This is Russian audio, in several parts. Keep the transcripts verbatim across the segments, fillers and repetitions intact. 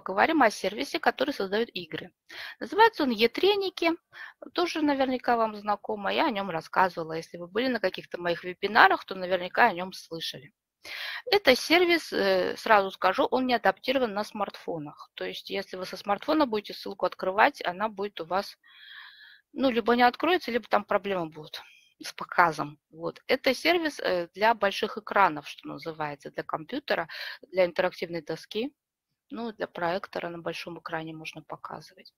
поговорим о сервисе, который создает игры. Называется он «ETRENIKI». Тоже наверняка вам знакомо, я о нем рассказывала. Если вы были на каких-то моих вебинарах, то наверняка о нем слышали. Это сервис, сразу скажу, он не адаптирован на смартфонах. То есть, если вы со смартфона будете ссылку открывать, она будет у вас, ну, либо не откроется, либо там проблемы будут с показом. Вот. Это сервис для больших экранов, что называется, для компьютера, для интерактивной доски, ну, для проектора на большом экране можно показывать.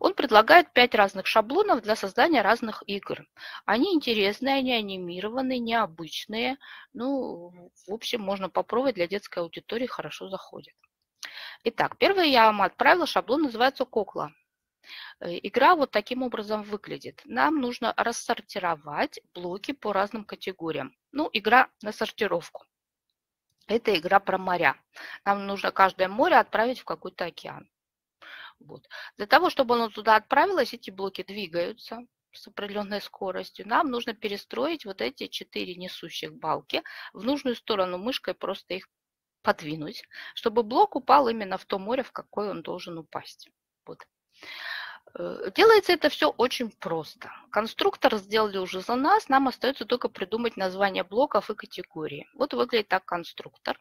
Он предлагает пять разных шаблонов для создания разных игр. Они интересные, они анимированные, необычные. Ну, в общем, можно попробовать, для детской аудитории хорошо заходит. Итак, первый я вам отправила, шаблон называется «Кокла». Игра вот таким образом выглядит. Нам нужно рассортировать блоки по разным категориям. Ну, игра на сортировку. Это игра про моря. Нам нужно каждое море отправить в какой-то океан. Вот. Для того, чтобы оно туда отправилось, эти блоки двигаются с определенной скоростью. Нам нужно перестроить вот эти четыре несущих балки в нужную сторону мышкой, просто их подвинуть, чтобы блок упал именно в то море, в какое он должен упасть. Вот. Делается это все очень просто. Конструктор сделали уже за нас, нам остается только придумать название блоков и категории. Вот выглядит так конструктор.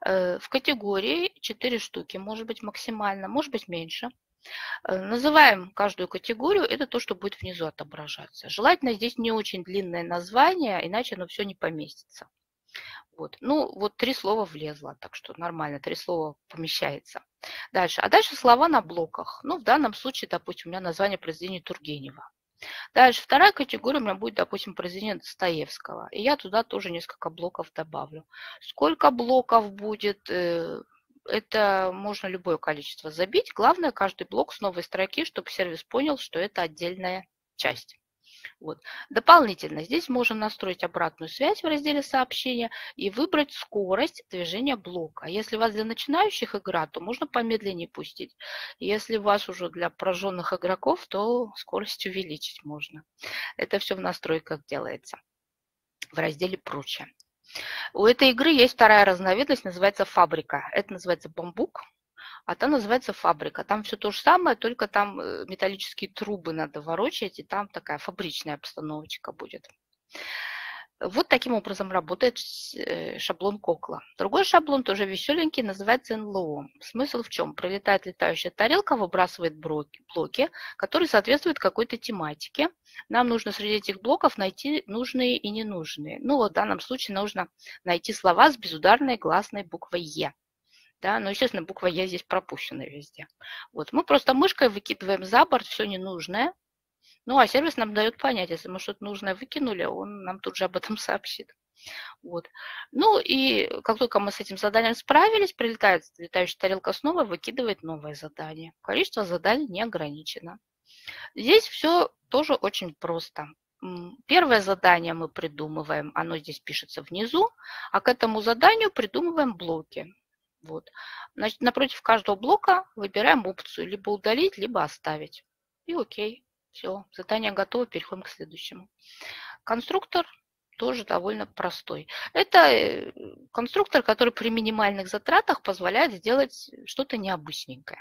В категории четыре штуки, может быть максимально, может быть меньше. Называем каждую категорию, это то, что будет внизу отображаться. Желательно здесь не очень длинное название, иначе оно все не поместится. Вот. Ну, вот три слова влезло, так что нормально, три слова помещается. Дальше. А дальше слова на блоках. Ну, в данном случае, допустим, у меня название произведения Тургенева. Дальше вторая категория у меня будет, допустим, произведение Достоевского. И я туда тоже несколько блоков добавлю. Сколько блоков будет, это можно любое количество забить. Главное, каждый блок с новой строки, чтобы сервис понял, что это отдельная часть. Вот. Дополнительно здесь можно настроить обратную связь в разделе сообщения и выбрать скорость движения блока. Если у вас для начинающих игра, то можно помедленнее пустить. Если у вас уже для прожженных игроков, то скорость увеличить можно. Это все в настройках делается в разделе «Прочее». У этой игры есть вторая разновидность, называется «Фабрика». Это называется «Бамбук». А там называется «Фабрика». Там все то же самое, только там металлические трубы надо ворочать, и там такая фабричная обстановочка будет. Вот таким образом работает шаблон «Кокла». Другой шаблон, тоже веселенький, называется «эн эл о». Смысл в чем? Прилетает летающая тарелка, выбрасывает блоки, которые соответствуют какой-то тематике. Нам нужно среди этих блоков найти нужные и ненужные. Ну, вот в данном случае нужно найти слова с безударной гласной буквой «Е». Да, но, естественно, буква «Е» здесь пропущена везде. Вот. Мы просто мышкой выкидываем за борт все ненужное. Ну, а сервис нам дает понять, если мы что-то нужное выкинули, он нам тут же об этом сообщит. Вот. Ну, и как только мы с этим заданием справились, прилетает летающая тарелка снова, выкидывает новое задание. Количество заданий не ограничено. Здесь все тоже очень просто. Первое задание мы придумываем, оно здесь пишется внизу, а к этому заданию придумываем блоки. Вот. Значит, напротив каждого блока выбираем опцию либо удалить, либо оставить. И окей, все, задание готово, переходим к следующему. Конструктор тоже довольно простой. Это конструктор, который при минимальных затратах позволяет сделать что-то необычненькое.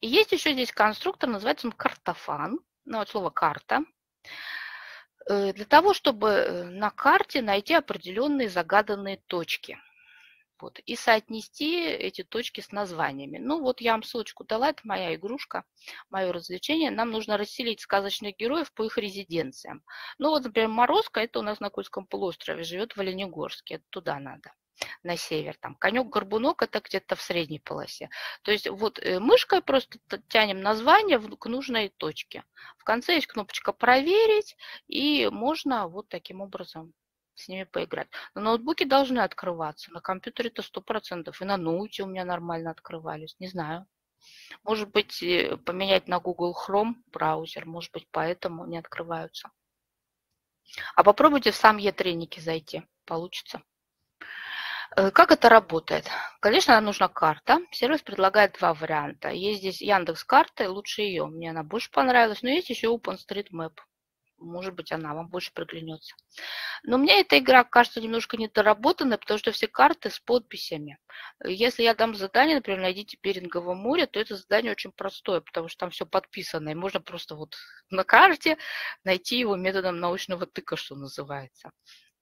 И есть еще здесь конструктор, называется он «Картофан», ну, от слова «карта». Для того, чтобы на карте найти определенные загаданные точки. Вот, и соотнести эти точки с названиями. Ну вот я вам ссылочку дала, это моя игрушка, мое развлечение. Нам нужно расселить сказочных героев по их резиденциям. Ну вот, например, Морозко, это у нас на Кольском полуострове, живет в Оленегорске, это туда надо, на север. Там Конек-горбунок, это где-то в средней полосе. То есть вот мышкой просто тянем название к нужной точке. В конце есть кнопочка «Проверить», и можно вот таким образом с ними поиграть. Но ноутбуки должны открываться, на компьютере это сто процентов. И на ноуте у меня нормально открывались, не знаю. Может быть, поменять на Google Chrome браузер, может быть, поэтому не открываются. А попробуйте в сам ETRENIKI зайти, получится. Как это работает? Конечно, нам нужна карта. Сервис предлагает два варианта. Есть здесь Яндекс карты, лучше ее, мне она больше понравилась, но есть еще Open Street Map. может быть, она вам больше приглянется. Но мне эта игра кажется немножко недоработанной, потому что все карты с подписями. Если я дам задание, например, найдите Берингово море, то это задание очень простое, потому что там все подписано, и можно просто вот на карте найти его методом научного тыка, что называется.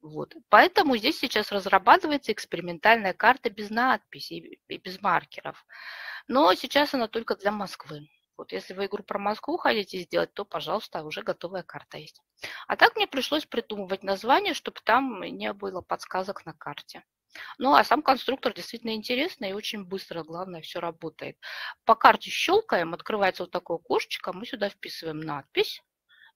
Вот. Поэтому здесь сейчас разрабатывается экспериментальная карта без надписей и без маркеров. Но сейчас она только для Москвы. Вот, если вы игру про Москву хотите сделать, то, пожалуйста, уже готовая карта есть. А так мне пришлось придумывать название, чтобы там не было подсказок на карте. Ну, а сам конструктор действительно интересный и очень быстро, главное, все работает. По карте щелкаем, открывается вот такое окошечко, мы сюда вписываем надпись,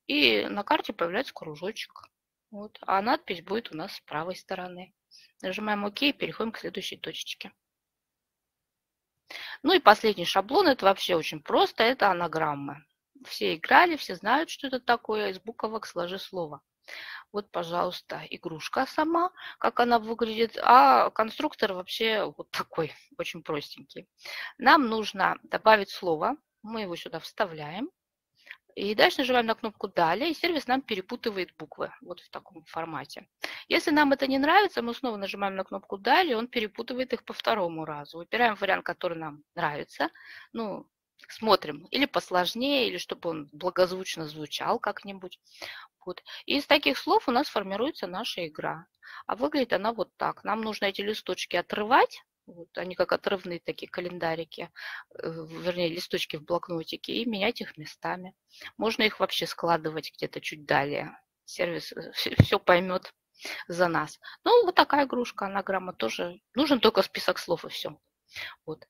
и на карте появляется кружочек. Вот, а надпись будет у нас с правой стороны. Нажимаем ОК и переходим к следующей точечке. Ну и последний шаблон, это вообще очень просто, это анаграммы. Все играли, все знают, что это такое, из буквок сложи слово. Вот, пожалуйста, игрушка сама, как она выглядит, а конструктор вообще вот такой, очень простенький. Нам нужно добавить слово, мы его сюда вставляем. И дальше нажимаем на кнопку «Далее», и сервис нам перепутывает буквы, вот в таком формате. Если нам это не нравится, мы снова нажимаем на кнопку «Далее», он перепутывает их по второму разу. Выбираем вариант, который нам нравится, ну, смотрим, или посложнее, или чтобы он благозвучно звучал как-нибудь. Вот. И из таких слов у нас формируется наша игра. А выглядит она вот так. Нам нужно эти листочки отрывать. Вот, они как отрывные такие календарики, вернее, листочки в блокнотике, и менять их местами. Можно их вообще складывать где-то чуть далее. Сервис все поймет за нас. Ну, вот такая игрушка, анаграмма тоже. Нужен только список слов и все. Вот.